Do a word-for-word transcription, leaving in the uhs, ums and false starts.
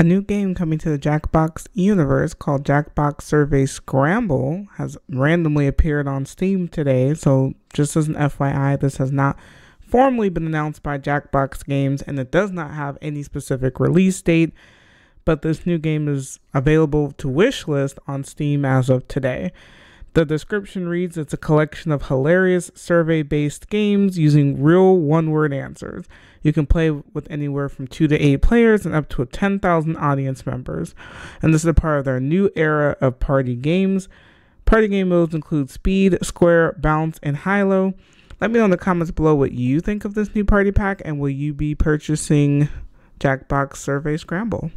A new game coming to the Jackbox universe called Jackbox Survey Scramble has randomly appeared on Steam today. So just as an F Y I, this has not formally been announced by Jackbox Games, and it does not have any specific release date. But this new game is available to wishlist on Steam as of today. The description reads, it's a collection of hilarious survey-based games using real one-word answers. You can play with anywhere from two to eight players and up to ten thousand audience members. And this is a part of their new era of party games. Party game modes include speed, square, bounce, and high-low. Let me know in the comments below what you think of this new party pack, and will you be purchasing Jackbox Survey Scramble?